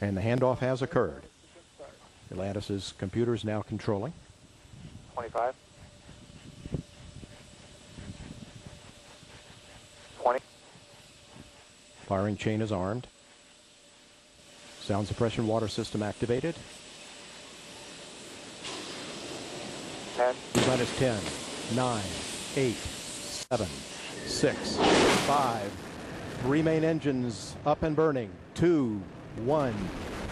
And the handoff has occurred. Atlantis' computer is now controlling. 25. 20. Firing chain is armed. Sound suppression water system activated. 10. Atlantis 10, 9, 8, 7, 6, 5. Three main engines up and burning. 2, 1.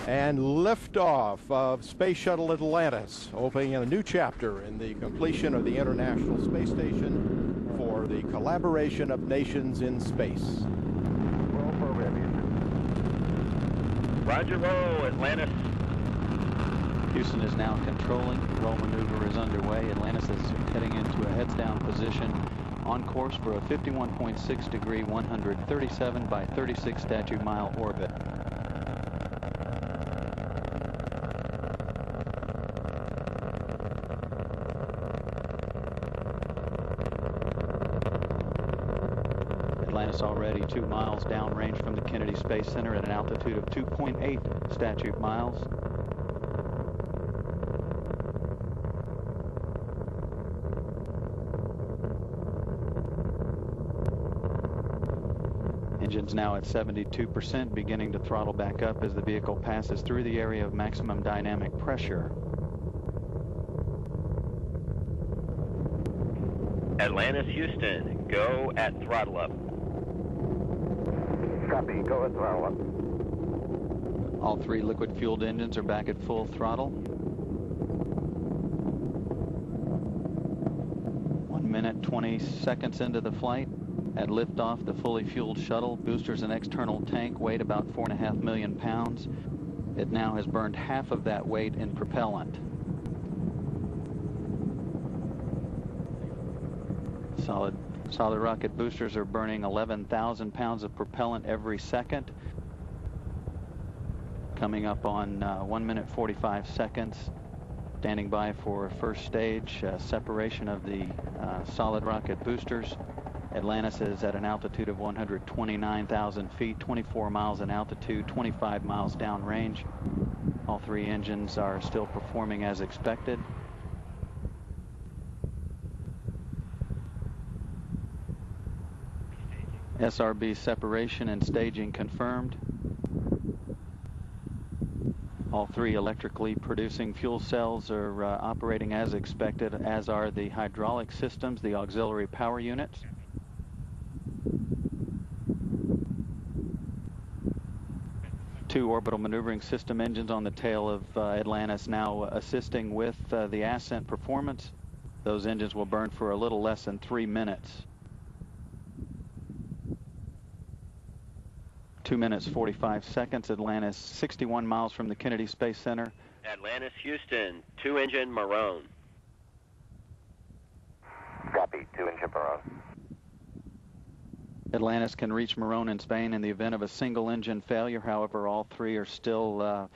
And liftoff of Space Shuttle Atlantis, opening a new chapter in the completion of the International Space Station for the collaboration of nations in space. Roger, roll, Atlantis. Houston is now controlling. Roll maneuver is underway. Atlantis is heading into a heads-down position on course for a 51.6 degree, 137 by 36 statute mile orbit. Atlantis already 2 miles downrange from the Kennedy Space Center at an altitude of 2.8 statute miles. Engines now at 72%, beginning to throttle back up as the vehicle passes through the area of maximum dynamic pressure. Atlantis Houston, go at throttle up. Copy, go at throttle up. All three liquid-fueled engines are back at full throttle. 1 minute, 20 seconds into the flight. At liftoff, the fully fueled shuttle, boosters and external tank weighed about 4.5 million pounds. It now has burned half of that weight in propellant. Solid rocket boosters are burning 11,000 pounds of propellant every second. Coming up on 1 minute 45 seconds, standing by for first stage separation of the solid rocket boosters. Atlantis is at an altitude of 129,000 feet, 24 miles in altitude, 25 miles downrange. All three engines are still performing as expected. SRB separation and staging confirmed. All three electrically producing fuel cells are operating as expected, as are the hydraulic systems, the auxiliary power units. Two orbital maneuvering system engines on the tail of Atlantis now assisting with the ascent performance. Those engines will burn for a little less than 3 minutes. 2 minutes, 45 seconds, Atlantis 61 miles from the Kennedy Space Center. Atlantis, Houston, two-engine Marone. Copy, two-engine Marone. Atlantis can reach Marone in Spain in the event of a single-engine failure. However, all three are still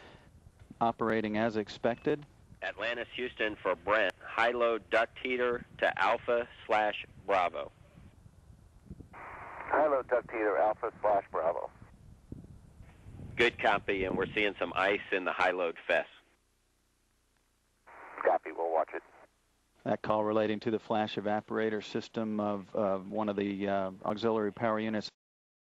operating as expected. Atlantis, Houston for Brent. High-low duct heater to Alpha/Bravo. High-low duct heater, Alpha/Bravo. Good copy, and we're seeing some ice in the high-load FES. Copy, we'll watch it. That call relating to the flash evaporator system of one of the auxiliary power units.